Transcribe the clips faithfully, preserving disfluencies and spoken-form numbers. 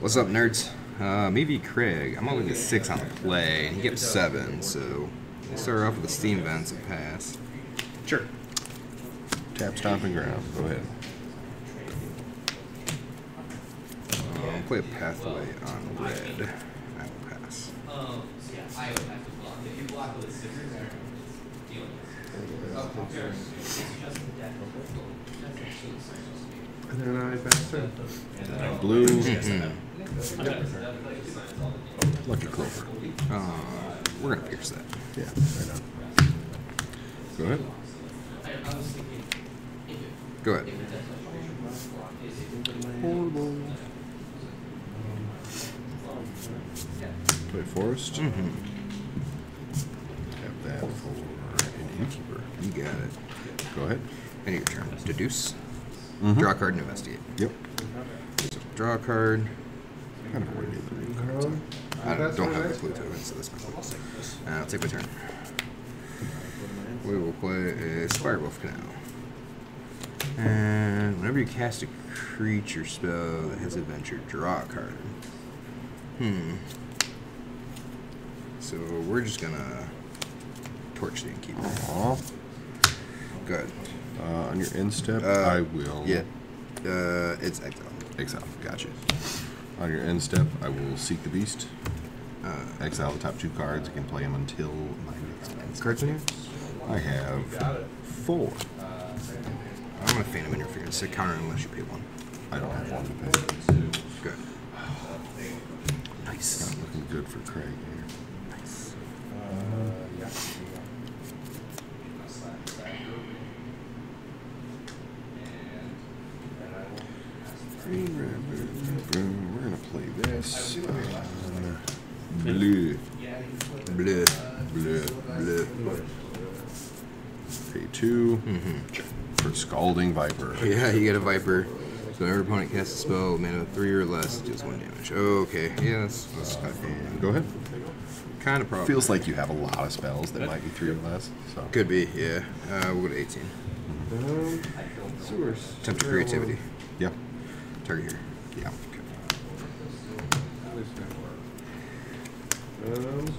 What's up, nerds? Uh, maybe Craig. I'm only at six on the play, and he gets seven, so we'll start off with the steam vents and pass. Sure. Tap stomping ground. Go ahead. Um, play a pathway on red. I will pass. And then I pass in. And then I blue. Mm-hmm. Yep. Lucky Clover. Uh, we're gonna pierce that. Yeah, right on. Go ahead. Go ahead. Horrible. Play forest. Mm-hmm. Tap that for an innkeeper. You got it. Go ahead. And your turn. Deduce. Mm-hmm. Draw a card and investigate. Yep. So draw a card. I don't know where to do the new cards. I don't, don't have the Pluto, so that's my fault. And I'll take my turn. We will play a Spire Wolf Canal. And whenever you cast a creature spell that has adventure, draw a card. Hmm. So we're just gonna torch the innkeeper. Uh-huh. Good. Uh, on your end step, uh, I will. Yeah. Uh, it's exile. Exile. Gotcha. On your end step, I will seek the beast. Uh, exile the top two cards. I can play them until my next end step. Cards in here? I have four. I'm gonna Phantom Interference. It's a counter unless you pay one. I don't have one to pay. Good. Nice. Not looking good for Craig here. Nice. Uh, yeah. We're gonna play this. Uh, blue. Blue. Blue. Blue. Pay two. Mm-hmm. For Scalding Viper. Yeah, you get a Viper. So every opponent casts a spell, mana of three or less, deals one damage. Okay, yeah, that's, that's kind of problem. Go ahead. Kind of problem. Feels like you have a lot of spells that might be three or less. So. Could be, yeah. Uh, we'll go to eighteen. Um, source. Tempt of Creativity. Yep. Target here. Yeah. Okay. Um,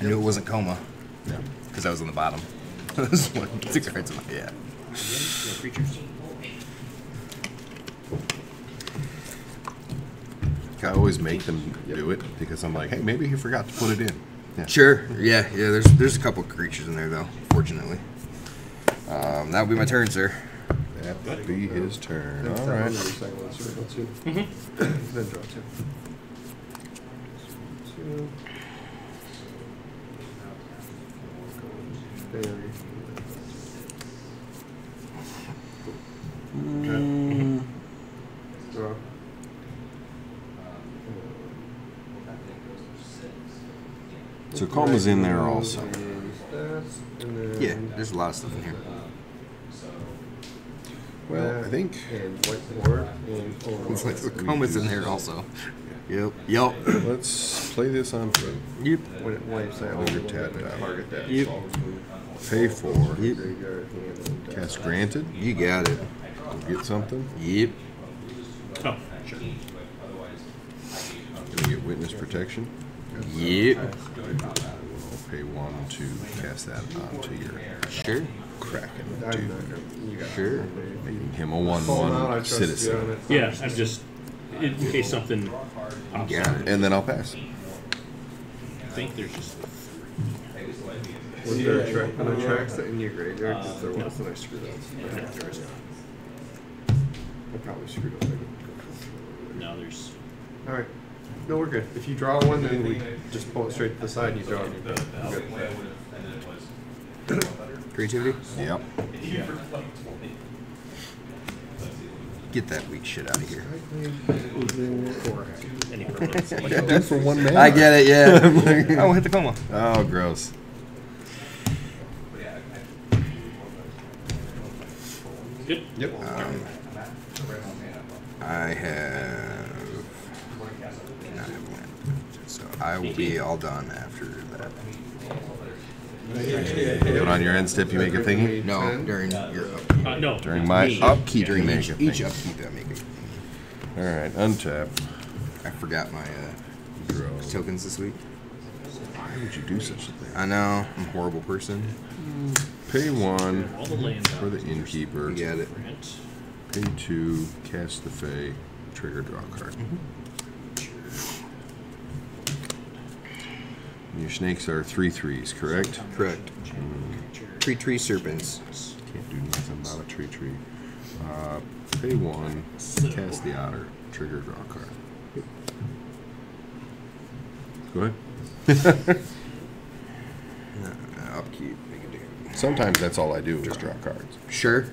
I knew it wasn't coma. Yeah. Because I was on the bottom. Six cards in my yeah. I always make them do it because I'm like, hey, maybe he forgot to put it in. Yeah. Sure. Yeah, yeah, there's there's a couple creatures in there though, fortunately. Um, that would be my turn, sir. That would be his turn. All right. Mm-hmm. Then draw two. Mm. Okay. So Coma's in there also. Yeah, there's a lot of stuff in here. Well, I think it's like the Coma's in there also. Yep. Yep. Let's play this on through. Yep. When it wipes out, target that. Yep. Pay for. Yep. Cast granted. You got it. We'll get something. Yep. Oh, sure. Gonna get witness protection. Yep. I'll pay one to cast that onto your sure. Kraken dude. Sure. Making him a one-one citizen. Yeah, I'm just. In case something pops yeah. up. And then I'll pass. I think there's just three. Was there a track on the tracks in your graveyard? Because there was, and I screwed up. I probably screwed up. No, there's. Alright. No, we're good. If you draw one, then we just pull it straight to the side and you draw it. Good. Creativity? Yep. Yeah. Get that weak shit out of here. Like for one man. I get it, yeah. I won't hit the coma. Oh, gross. Good. Yep. Um, I will be all done after that. Do it on your end step, you make a thingy? No, during your upkeep. Uh, no. During my me. upkeep, during each, each upkeep, I make a thingy. Alright, untap. I forgot my uh, tokens this week. Why would you do such a thing? I know, I'm a horrible person. Pay one for the innkeeper. You got it. Pay two, cast the Fey, trigger, draw a card. Mm-hmm. Your snakes are three threes, correct? Correct. Mm. Tree tree serpents. Can't do nothing about a tree tree. Uh, pay one, cast the otter, trigger, draw a card. Go ahead. no, no, upkeep. Sometimes that's all I do is draw cards. Sure.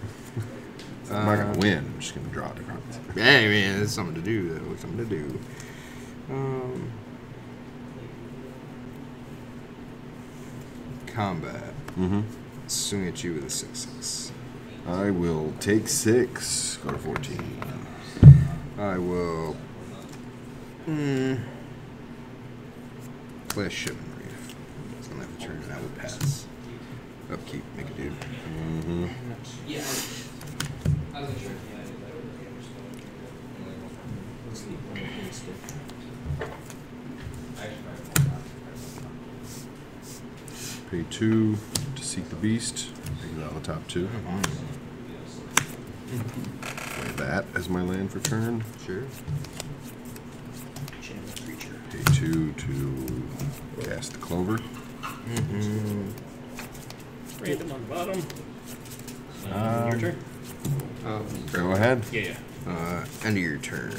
I'm um, not going to win. I'm just going to draw the cards. Hey, man, that's something to do, though. Something to do. Um... Combat. Mm-hmm. Swing at you with a six six. I will take six. Go to fourteen. I will. Mm. Clash Shivan Reef. It's gonna have to turn, and I will pass. Upkeep, make a dude. Mm-hmm. Yeah. I wasn't sure if you had it, but I would sleep on the stick. I actually probably won't. Pay two to seek the beast. Take it out of the top two. Play that as my land for turn. Sure. Pay two to cast the clover. Mm-hmm. Random on the bottom. Um, your turn. Um, go ahead. Yeah, yeah. Uh, end of your turn.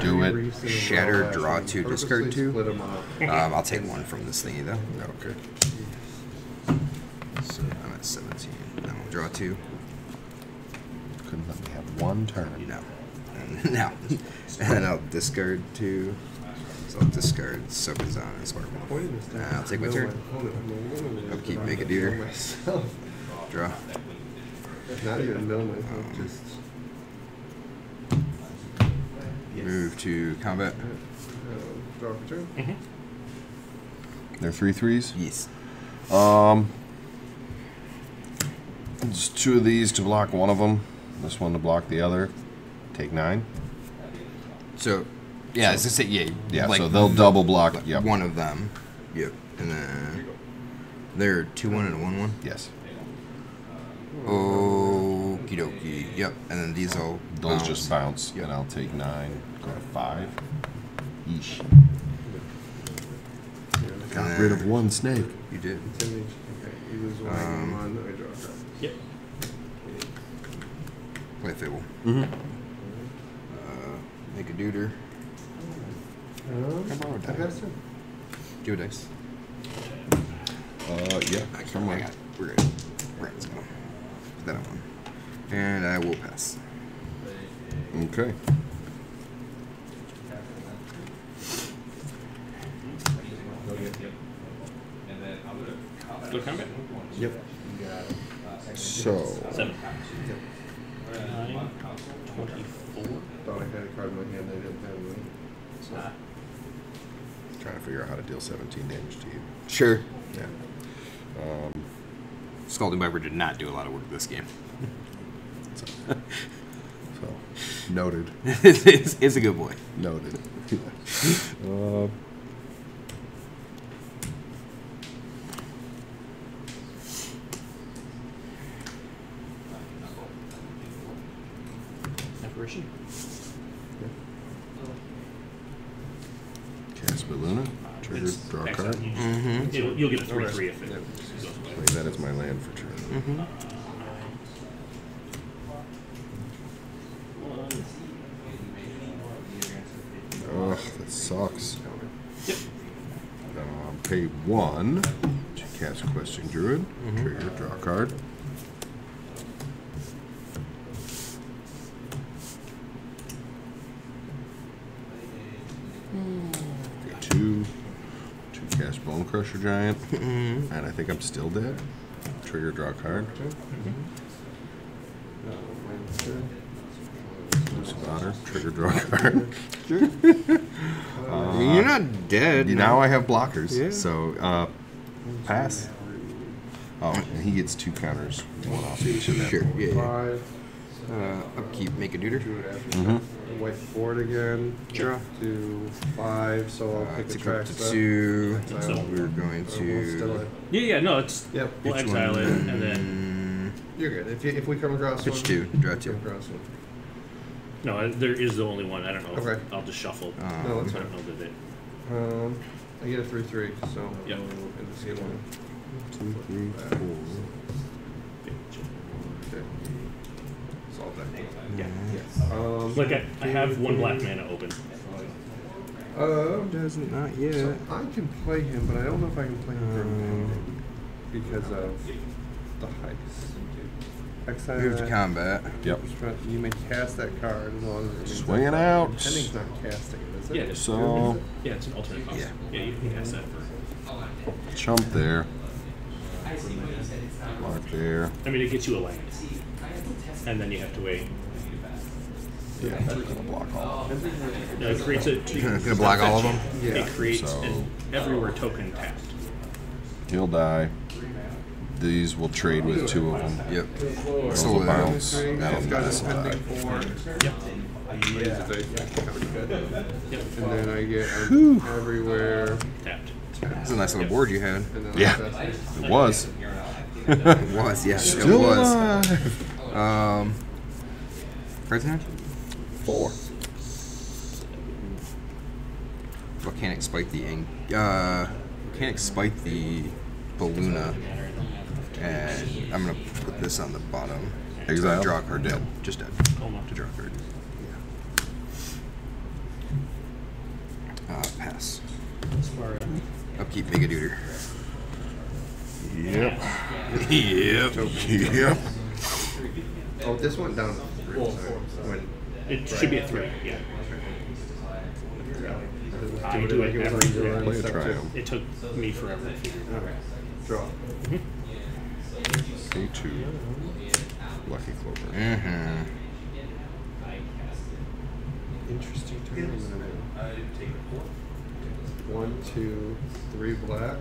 Do it. Shatter, draw two, discard two. Um, I'll take one from this thingy though. Okay. So I'm at seventeen. Then we'll draw two. Couldn't let me have one turn. No. And, no. and I'll discard two. So I'll discard Soakazon and Sparkle. And I'll take my turn. Upkeep, make a deer. Draw. Not even know myself. Just. Move to combat. Mm-hmm. They're three threes? Yes. Um, just two of these to block one of them. This one to block the other. Take nine. So, yeah, as I say, yeah. Yeah, like, so they'll double block like yep. one of them. Yep. And then they're two one and a one one? Yes. Okie dokie. Yep. And then these all Those bounce. just bounce. Yep. And I'll take nine. Go to five. Yeesh. I got and rid of one snake. You did. Um, yep. Play Fable. Mm-hmm. Uh, make a duder. Come on, dice. Do a dice. Uh, yeah. I got, I got it. We're good. Right, let's go. That one. And I will pass. Okay. Good combat. Yep. So. Seven. Nine. Twenty-four. Thought I had a card in my hand. I didn't have one. It's not. Trying to figure out how to deal seventeen damage to you. Sure. Yeah. Um. Scalding Viper did not do a lot of work this game. So, so noted. it's, it's a good boy. Noted. uh, Apparition. Yeah. Kaspa Luna. Trigger, draw a card. Mm-hmm. It'll, you'll get a three three if it yep. goes away. Play that as my land for turn. Mm-hmm. Ugh, that sucks. Yep. Uh, pay one to cast Questing Druid. Mm-hmm. Trigger, draw a card. Bone Crusher Giant, mm-hmm. and I think I'm still dead. Trigger, draw a card. Mm-hmm. Loose Daughter, trigger draw card. Sure. uh, I mean, you're not dead. Now no. I have blockers, yeah. so uh, pass. Oh, and he gets two counters. One off each of that. Sure. Yeah, yeah. Uh, upkeep, make a neuter. Mm-hmm. White board again. Sure. Two, five. So I'll uh, pick a track. Two. So we're going to. Yeah, yeah. No, it's. Yep. We'll exile it, and then. You're good. If you, if we come across pitch one. Pitch two. Draw two. Across one. No, there is the only one. I don't know. Okay. I'll just shuffle. Um, no, that's fine. I don't know the date. Um, I get a three three. So. Yeah. And just get one. Two, three, four. Okay. Solve that. Yeah. Yes. Um, like I, I have one black mana open. Uh, doesn't not yet. So I can play him, but I don't know if I can play him for um, because of the heist. Exile. Move to combat. Yep. You may cast that card as long as it's swing it out. Pending's not casting, is it? Yeah. So. Yeah, it's an alternate cost. Yeah. Yeah, you can cast that for. Chump there. Mark there. I mean, it gets you a land. And then you have to wait. Yeah, I'm going to block all of them. No, it creates a... Going to block all of them? Yeah. It creates so. An everywhere token tapped. He'll die. These will trade with two of them. Yep. Those will bounce. That'll be this die. Yep. Yeah. Yep. And then I get Whew. everywhere... Tapped. That's a nice little board you had. Yeah, it was. it was, yeah, Still it was. Alive. Um, prisoner? Four. Volcanic Spike the uh, Volcanic Spike the Baluna, and I'm gonna put this on the bottom. Exile. Draw card. Dead. Just dead. To draw card. Yeah. Uh, pass. Upkeep, make a neuter. Yep. Yep. Yep. Oh, this went down to three. When, it should right. be a three, yeah. I do it every time. It took me forever to figure it out. Draw. Mm-hmm. A two. Lucky Clover. Mm-hmm. Interesting turn. I didn't take the four. One, two, three black,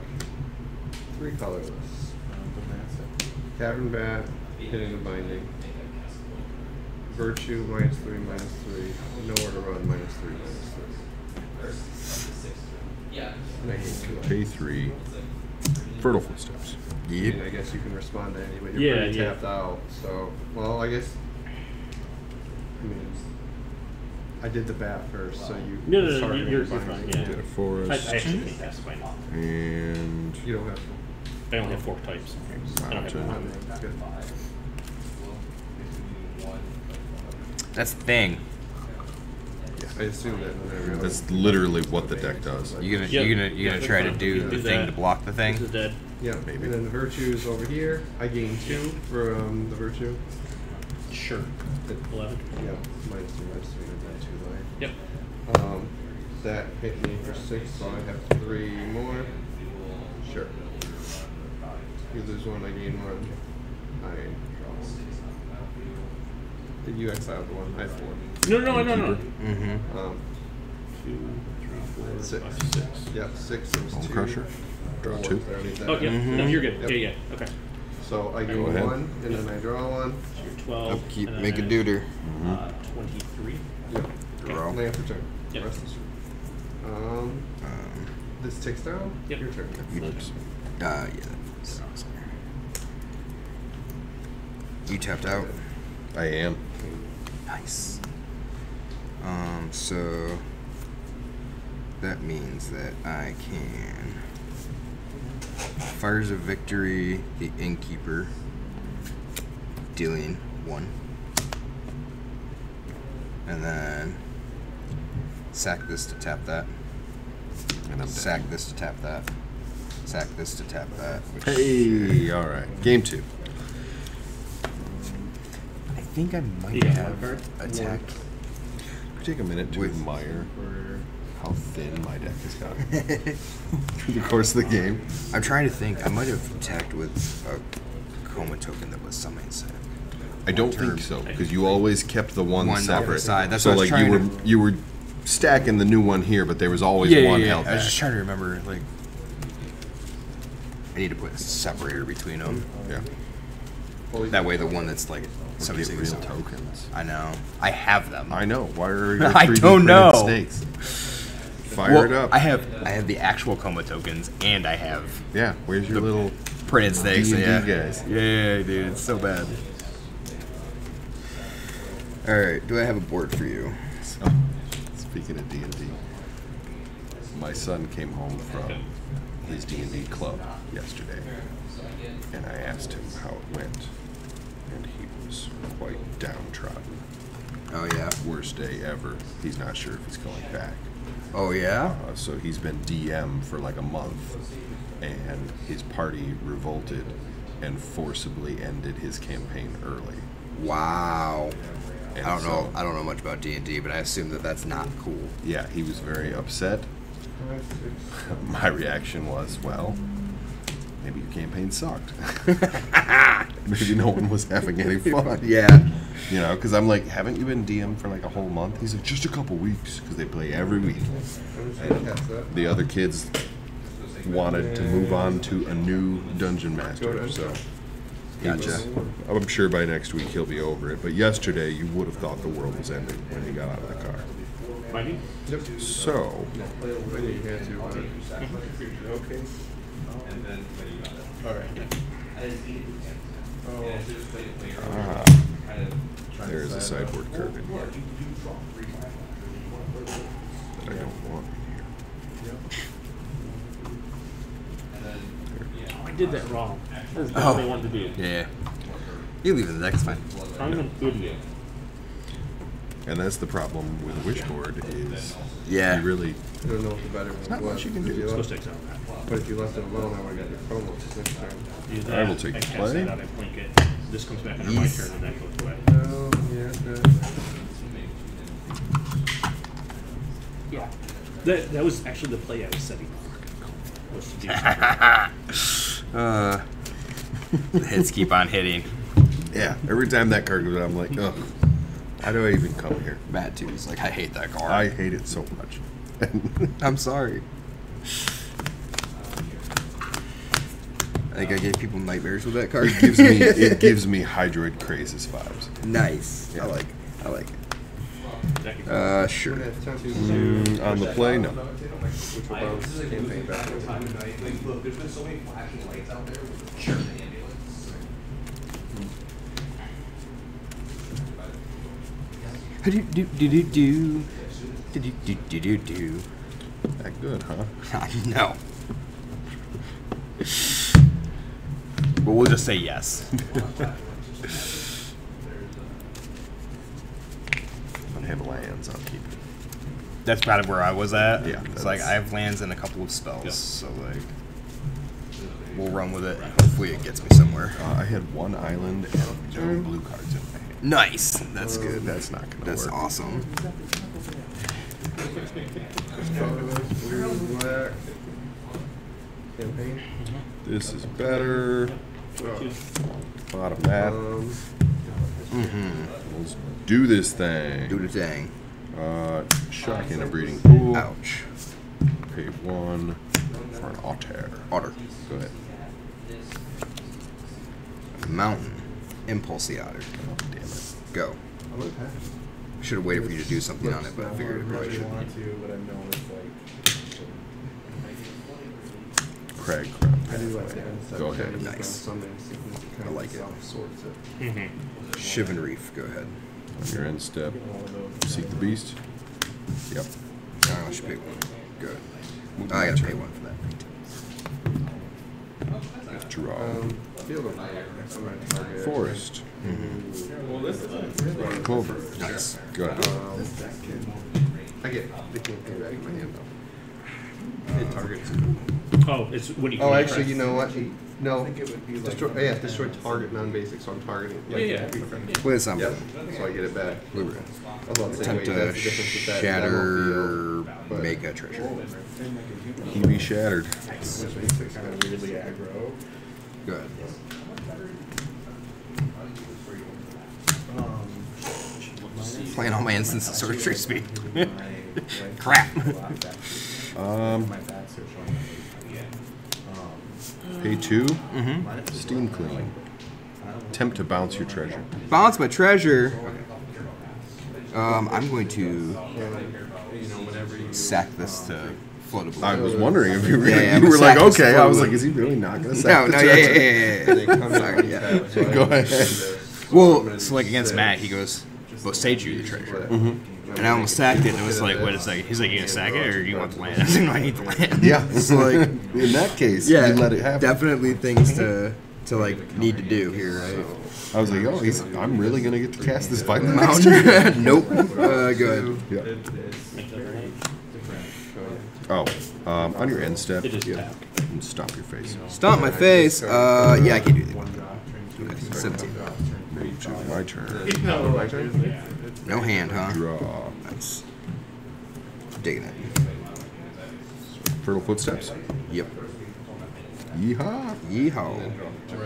three colorless. Cavern Bat, hitting the binding. Virtue, minus three, minus three. Nowhere to run, minus three, minus three. K three, Fertile Footsteps. Yep. I mean, I guess you can respond to any, but you're yeah, pretty yeah. tapped out. So, well, I guess, I mean, I did the bat first, wow. so you. No, no, no, you're, you're fine. Yeah. Did a forest. I, I actually think that's fine. And you don't have. I only have four types. I don't have five. That's the thing. Yeah. I assume that. That's literally what the deck does. You're gonna, yep. you're gonna, you're gonna try to do the thing to block the thing. Is dead. Yeah, maybe. And then the virtue is over here. I gain two from the virtue. Sure. eleven. Yeah, minus two, minus three. Yep. Um, that hit me for six, so I have three more. Sure. You lose one, I gain one. I Did you exile the one? I have four. No, no, no, no. Mm-hmm. Um, two, three, four, six. Five, six. Yeah, six is two. Bone Crusher. Draw two. One, oh, yeah. Mm-hmm. No, you're good. Yep. Yeah, yeah. Okay. So I go one, ahead. and yep. then I draw one. So you're twelve. Upkeep, and make a deuter. Mm-hmm. uh, twenty-three. Yep. Draw. Land for turn. Yep. Rest is turn. Um, um, this ticks down? Yep. Your turn. You uh, yeah. That's awesome. You tapped out? I am. Nice. Um, so that means that I can Fires of Victory, the Innkeeper, dealing one. And then sack this to tap that. And then sack dead. this to tap that. Sack this to tap that. Hey, all right. Game two. I think I might yeah. have attacked. Could take a minute to admire how thin my deck has gotten through the course of the game. I'm trying to think. I might have attacked with a coma token that was summoning sack. I don't term. think so, because you always kept the one, one separate. Side. That's so what like I was you were to... you were stacking the new one here, but there was always yeah, one yeah, yeah. held. I was back. just trying to remember. Like, I need to put a separator between them. Yeah. That way, the one that's like seventy-six real tokens. I know. I have them. I know. Why are you? I don't know. Snakes. Fire well, it up. I have. I have the actual coma tokens, and I have. Yeah. Where's your little printed snakes? D and D yeah. Guys. Yeah, dude. It's so bad. All right. Do I have a board for you? So, speaking of D and D, my son came home from his D and D club yesterday, and I asked him how it went, and he was quite downtrodden. Oh yeah, worst day ever. He's not sure if he's going back. Oh yeah. Uh, so he's been D M for like a month, and his party revolted and forcibly ended his campaign early. Wow. And I don't so, know. I don't know much about D and D, but I assume that that's not cool. Yeah, he was very upset. My reaction was, well, maybe your campaign sucked. Maybe no one was having any fun. Yeah. You know, because I'm like, haven't you been D M for like a whole month? He's like, just a couple weeks, because they play every week. And the other kids wanted to move on to a new dungeon master, so. Gotcha. Was, I'm sure by next week he'll be over it, but yesterday you would have thought the world was ending when he got out of the car. Yep. So. Okay. And then all right. Ah, there is a sideboard curve in here that I don't want in here. Oh, I did that wrong. That's not what I wanted to do. Yeah. You leave it the next time. I'm an idiot. And that's the problem with Wishboard is yeah. you really I don't know what the better one not much you can do. It's supposed to take some time. But if you left it alone, I would have got your promo next time. I will take the play. That, I blink it. This comes back under my turn and that goes away. Oh, yeah, no. Yeah. That, that was actually the play I was setting up. Was to do uh, the hits keep on hitting. Yeah, every time that card goes out, I'm like, ugh. How do I even come here? Matt, too, is like, I hate that card. I hate it so much. I'm sorry. I think I gave people nightmares with that card. It gives me it gives me Hydroid Crazes vibes. Nice. Yeah. I like it. I like it. Uh, sure. Mm, on the play, no. Sure. Do do do do do do do do do do. That good, huh? I know. But we'll just say yes. I have lands. I'll keep it. That's kind of where I was at. Yeah, it's like I have lands and a couple of spells, yeah. so like we'll run with it. Hopefully, it gets me somewhere. Uh, I had one island and no blue cards in my hand. Nice. That's good. That's not gonna That's work. That's awesome. This is better. Bottom that. Mm-hmm. Let's do this thing. Do the thing. Uh, shock in a breeding pool. Ouch. Pay one for an otter. Otter. Go ahead. Mountain. Impulse the otter. Oh, damn it. Go. I should have waited for you to do something on it, but I figured it probably shouldn't. Crag crap. Go ahead. Nice. I like it. Mm-hmm. Shivan Reef. Go ahead. On your end step. Seek the beast. Yep. Oh, I should pay one. Good. Oh, I gotta pay one for that. Draw. Um, Forest. Mm-hmm. Well, this is Clover. Nice. Good. I get the campaign back in my hand though. It targets. Oh, it's what do you? Oh, actually, you know what? No. Destroy. Yeah, destroy target non-basic, so I'm targeting. Yeah, yeah. Play this on. Yep. So I get it back. Attempt to shatter. Make a treasure. He be shattered. Nice. Good. playing all my instants at sorcery speed. Crap. um, pay two. Mm-hmm. Steam clean. Attempt to bounce your treasure. Bounce my treasure. Um, I'm going to sack this to floatable. I was wondering if you, really, yeah, yeah, you were like, okay. I was like, is he really not going to sack no, the no, treasure? No, no, yeah, yeah, yeah. yeah. Sorry, yeah. Go ahead. Well, so like against Matt, he goes, well, sage you the treasure. Mm-hmm. And I almost sacked it, and it was like, wait a second. He's like, you going to sack it, or you want the land? I was like, no, I need the land. Yeah, it's like, in that case, yeah, you let it happen. Definitely things to... to like need to do here, right? I was like, oh, he's, I'm really gonna get to cast this Viper next turn? Nope. Uh, go ahead. Yeah. Oh, um, on your end step, yeah, and stomp your face. Stomp my face. Uh, yeah, I can do that. Seventeen. Move to my turn. No hand, huh? Draw. Nice. Digging it. Fertile footsteps. Yep. Yeehaw! Yeehaw!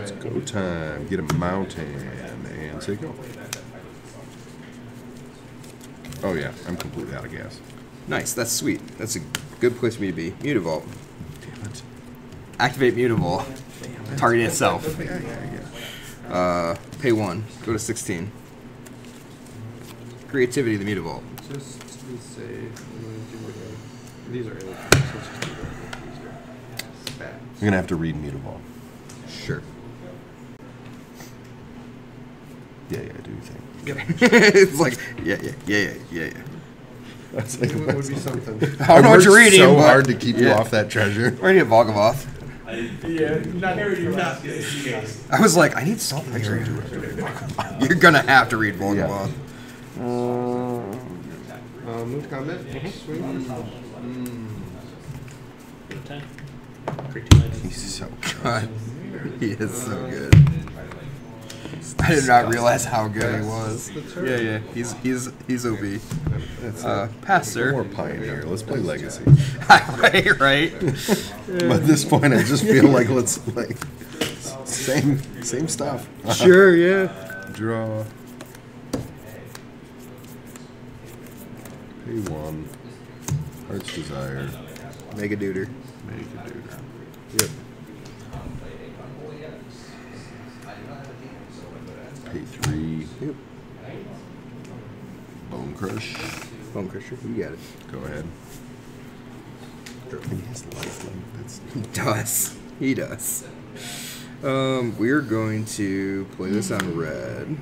It's go time. Get a mountain and take over. Oh yeah, I'm completely out of gas. Nice, that's sweet. That's a good place for me to be. Mutavault. Damn it. Activate Mutavault. Target itself. Yeah, yeah, yeah. Uh, pay one. Go to sixteen. Creativity, the Mutavault. Just to save. These are You're going to have to read Mutavault. Sure. Yeah, yeah, I do you think. It's like, yeah, yeah, yeah, yeah, yeah. That's like, what would be something. I don't know what you're reading, so hard to keep yeah. you off that treasure. We're going to Valgavoth. Yeah, not everything. I was like, I need something here. You're going to have to read Valgavoth. Yeah. Uh, uh, move combat. Mm-hmm. Swing. Mm. ten. He's so good. He is so good. I did not realize how good he was. Yeah, yeah. He's he's he's O B. Uh, passer. More pioneer. Let's play Legacy. Right, right. At this point, I just feel like let's like same same stuff. Sure, yeah. Draw. Pay one. Heart's Desire. Mega Duder. Mega Duder. Yep. Pay three. Yep. Bone Crush. Bone Crusher. You got it. Go ahead. He has lifelink. That's he does. He does. Um, we're going to play this on red.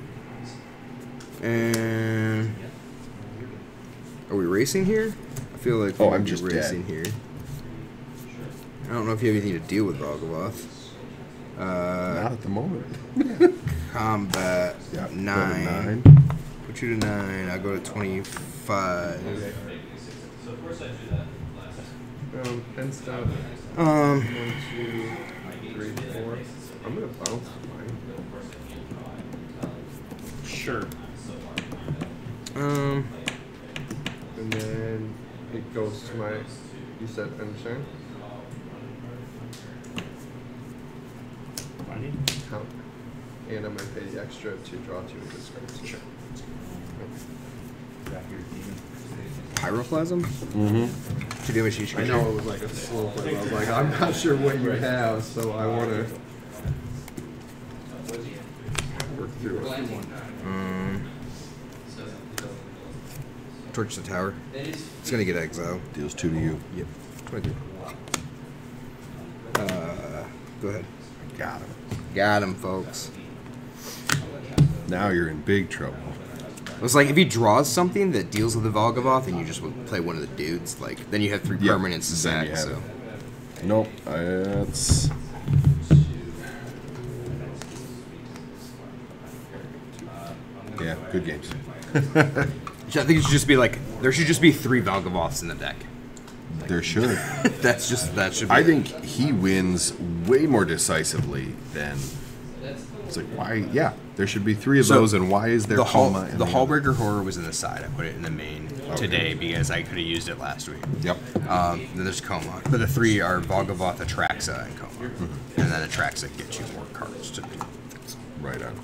And are we racing here? I feel like oh, I'm just racing dead. here. I don't know if you have anything to deal with Valgavoth. Uh, Not at the moment. Combat yeah, nine. nine. Put you to nine. I go to twenty-five. Okay. So of course I do that. Um, pen stop. Um. One, two, three, four. I'm gonna bounce mine. Sure. Um. And then it goes to my. You said finish turn. Count. And I'm going to pay the extra to draw two of this card. Sure. Pyroplasm? Mm-hmm. To damage each creature. I know it was like a slow play. I was like, I'm not sure what you have, so I want to work through it. Um, torch the tower. It's going to get exiled. Deals two to you. Yep. twenty-two. Uh, go ahead. Got him. Got him, folks. Now you're in big trouble. It's like if he draws something that deals with the Valgavoth and you just play one of the dudes, like then you have three yep. permanents to sack. So. Nope. That's... Yeah, good games. I think it should just be like, there should just be three Valgavoths in the deck. There should. That's just that should. Be I think he wins way more decisively than. It's like why? Yeah, there should be three of so those, and why is there the hall? The, the Hallbreaker Horror was in the side. I put it in the main okay. today because I could have used it last week. Yep. Um, then there's Coma. But the three are Valgavoth, Atraxa, and Coma. Mm-hmm. And then Atraxa gets you more cards to do. Right on.